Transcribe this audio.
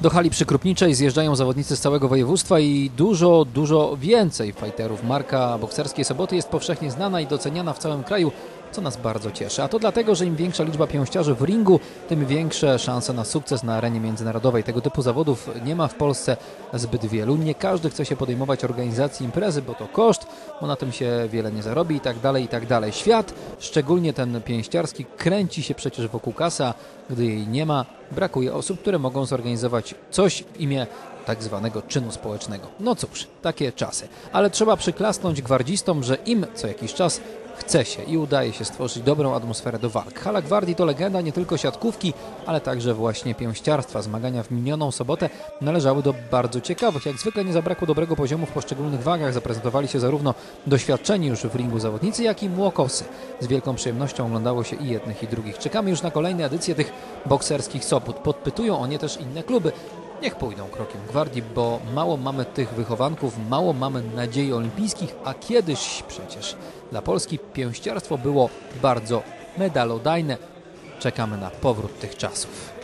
Do hali przy Krupniczej zjeżdżają zawodnicy z całego województwa i dużo więcej fighterów. Marka Bokserskiej Soboty jest powszechnie znana i doceniana w całym kraju, co nas bardzo cieszy. A to dlatego, że im większa liczba pięściarzy w ringu, tym większe szanse na sukces na arenie międzynarodowej. Tego typu zawodów nie ma w Polsce zbyt wielu. Nie każdy chce się podejmować organizacji imprezy, bo to koszt, bo na tym się wiele nie zarobi i tak dalej, i tak dalej. Świat, szczególnie ten pięściarski, kręci się przecież wokół kasy, a gdy jej nie ma, brakuje osób, które mogą zorganizować coś w imię tak zwanego czynu społecznego. No cóż, takie czasy. Ale trzeba przyklasnąć gwardzistom, że im co jakiś czas chce się i udaje się stworzyć dobrą atmosferę do walk. Hala Gwardii to legenda nie tylko siatkówki, ale także właśnie pięściarstwa. Zmagania w minioną sobotę należały do bardzo ciekawych. Jak zwykle nie zabrakło dobrego poziomu w poszczególnych wagach. Zaprezentowali się zarówno doświadczeni już w ringu zawodnicy, jak i młokosy. Z wielką przyjemnością oglądało się i jednych, i drugich. Czekamy już na kolejne edycje tych bokserskich sobot. Podpytują o nie też inne kluby. Niech pójdą krokiem Gwardii, bo mało mamy tych wychowanków, mało mamy nadziei olimpijskich, a kiedyś przecież dla Polski pięściarstwo było bardzo medalodajne. Czekamy na powrót tych czasów.